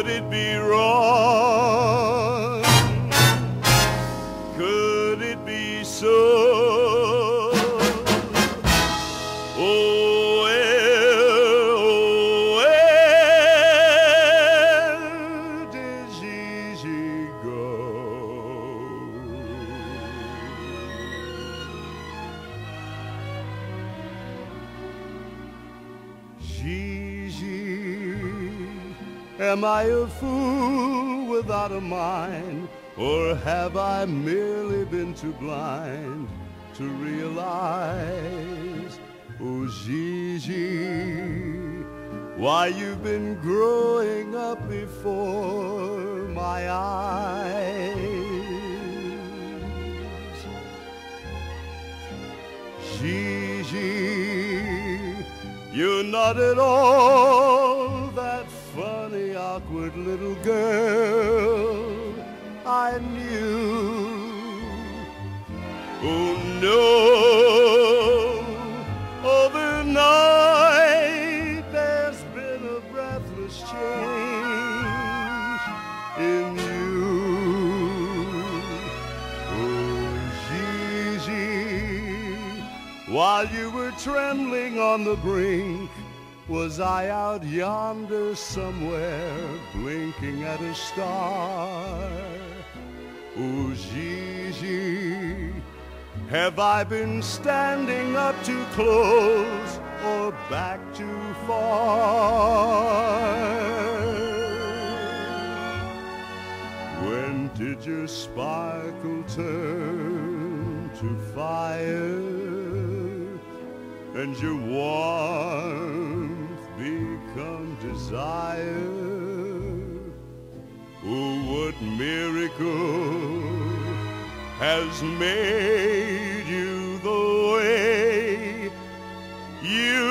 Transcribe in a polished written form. could it be wrong? Could it be so? Oh well, did Gigi go? Am I a fool without a mind, or have I merely been too blind to realize? Oh, Gigi, why you've been growing up before my eyes. Gigi, you're not at all that funny, awkward little girl I knew. Oh no, overnight there's been a breathless change in you. Oh Gigi, while you were trembling on the brink, was I out yonder somewhere, blinking at a star? Oh, Gigi, have I been standing up too close or back too far? When did your sparkle turn to fire and your warmth become desire? Oh, what miracle has made you the way you